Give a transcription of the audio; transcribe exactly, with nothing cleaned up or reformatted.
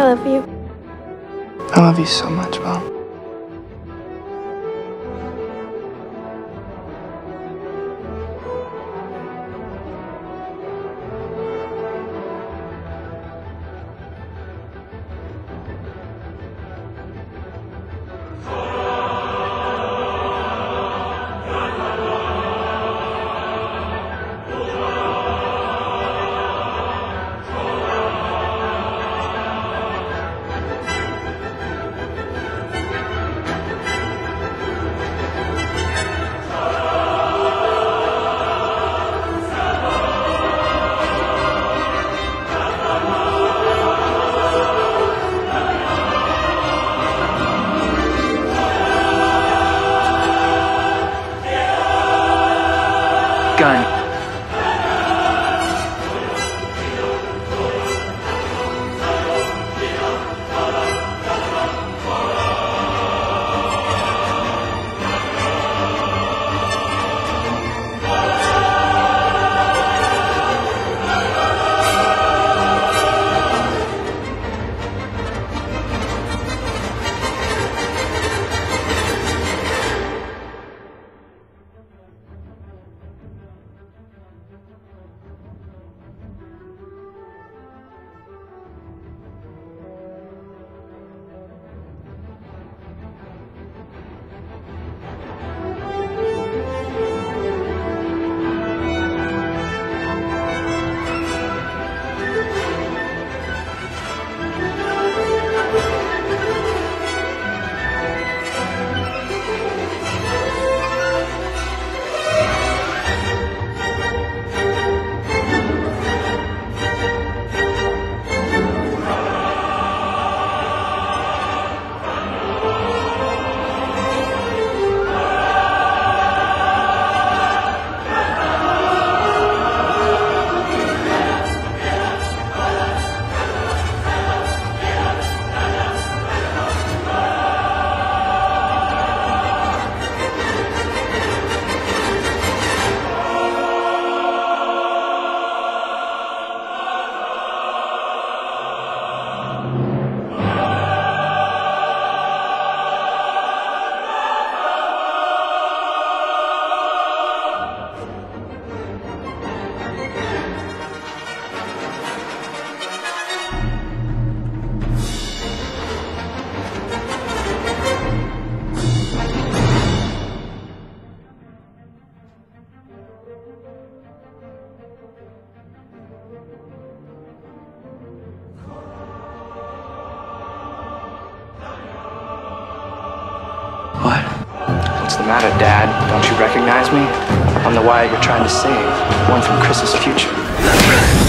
I love you. I love you so much, Mom. Gun. What? What's the matter, Dad? Don't you recognize me? I'm the wire you're trying to save. One from Chris's future.